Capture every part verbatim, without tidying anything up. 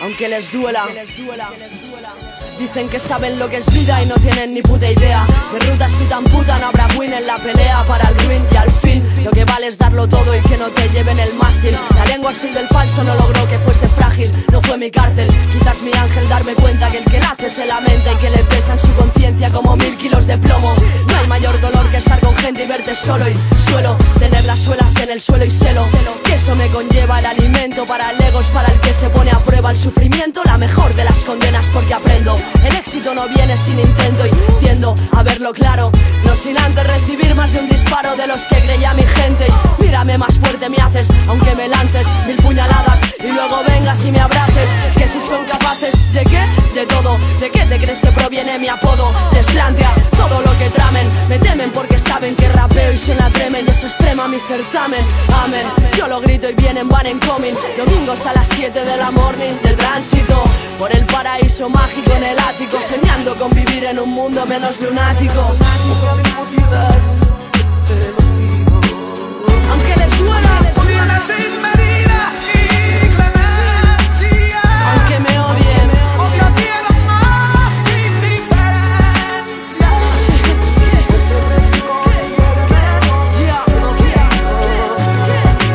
aunque les duela. Dicen que saben lo que es vida y no tienen ni puta idea. Mi ruta es tú tan puta, no habrá win en la pelea. Para el ruin y al fin, lo que vale es darlo todo y que no te lleven el mástil. La lengua hostil del falso no logró que fuese frágil, no fue mi cárcel. Quizás mi ángel darme cuenta que el que nace se lamenta y que le pesan su conciencia como mil kilos de plomo. No hay mayor dolor que estar con gente y verte solo, y suelo tener las suelas en el suelo y celo que eso me conlleva. El alimento para el ego es para el que se pone a prueba el sufrimiento, la mejor de las condenas porque aprendo. El éxito no viene sin intento y tiendo a verlo claro, no sin antes recibir más de un disparo de los que creía mi gente. Y mírame más fuerte me haces, aunque me lances mil puñaladas y luego vengas y me abraces. Que si son capaces, ¿de qué? De todo. ¿De qué te crees que proviene mi apodo? Desplantea todo lo que tramen, me temen porque saben que rapeo y suena tremen. Y eso extrema mi certamen, amén. Yo lo grito y vienen, van en coming. Domingos a las siete de la morning, de tránsito por el paraíso mágico en el ático, soñando con vivir en un mundo menos lunático. Aunque les duela, les duela sin medida y clemencia. Aunque me odien, odio quiero más que indiferencia.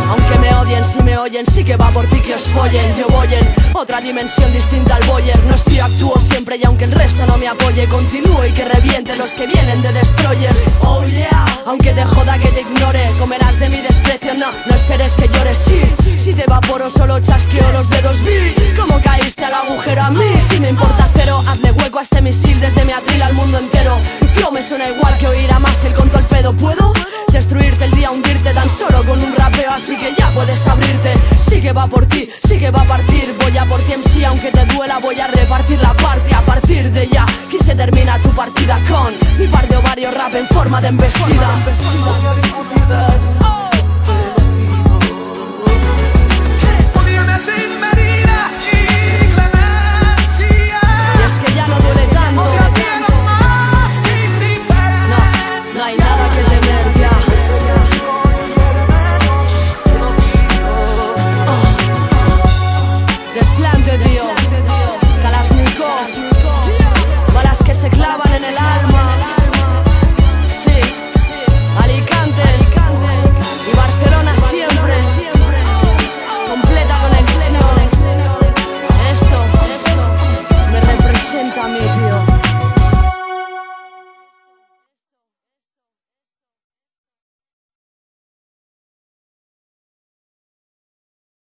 Aunque me odien, si me oyen, sí que va por ti que os follen. Yo voy en otra dimensión distinta al Boyer, no espío, actúo siempre y aunque el resto no me apoye, continúo y que reviente los que vienen de destroyers. Oh yeah, aunque te joda que te ignore, comerás de mi desprecio, no, no esperes que llores, sí. Si te evaporo solo chasqueo los dedos, vi cómo caíste al agujero a mí. Si me importa cero, hazle hueco a este misil desde mi atril al mundo entero. Tu flow me suena igual que oír a Massiel con torpedo, ¿puedo? Destruirte el día, hundirte tan solo con un rapeo, así que ya puedes abrirte. Sí que va por ti, sí que va a partir, voy a por ti en sí, aunque te duela voy a repartir la parte. A partir de ya, que se termina tu partida con mi par de ovarios rap en forma de embestida.